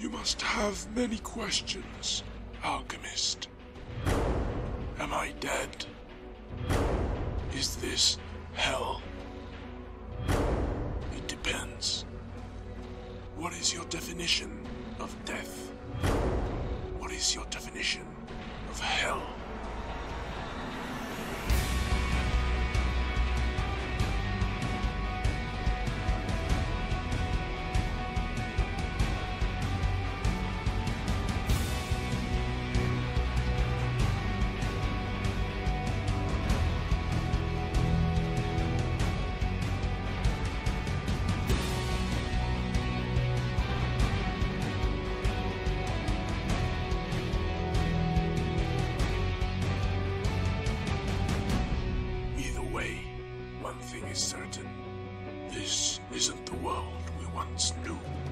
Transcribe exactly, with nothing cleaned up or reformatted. You must have many questions, alchemist. Am I dead? Is this hell? It depends. What is your definition of death? What is your definition of hell? One thing is certain, this isn't the world we once knew.